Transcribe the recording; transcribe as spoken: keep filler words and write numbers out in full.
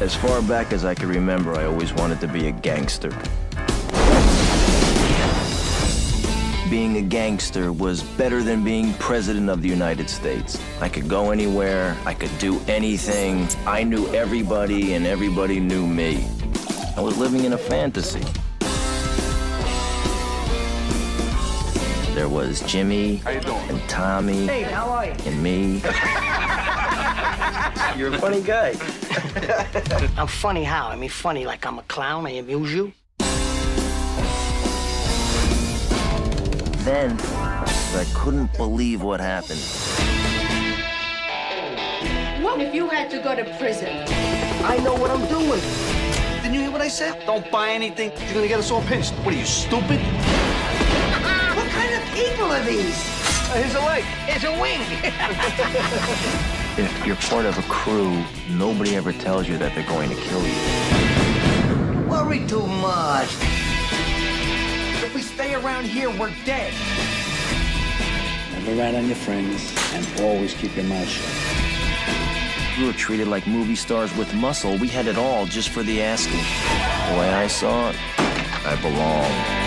As far back as I can remember, I always wanted to be a gangster. Being a gangster was better than being president of the United States. I could go anywhere, I could do anything. I knew everybody and everybody knew me. I was living in a fantasy. There was Jimmy, how you doing? And Tommy, hey, how are you? And me. You're a funny guy. I'm funny how? I mean funny like I'm a clown, I amuse you. Then, I couldn't believe what happened. What if you had to go to prison? I know what I'm doing. Didn't you hear what I said? Don't buy anything. You're gonna get us all pinched. What are you, stupid? What kind of people are these? Uh, here's a leg. Here's a wing. If you're part of a crew, nobody ever tells you that they're going to kill you. Worry too much. If we stay around here, we're dead. Never rat on your friends, and always keep your mouth shut. We were treated like movie stars with muscle. We had it all just for the asking. The way I saw it, I belonged.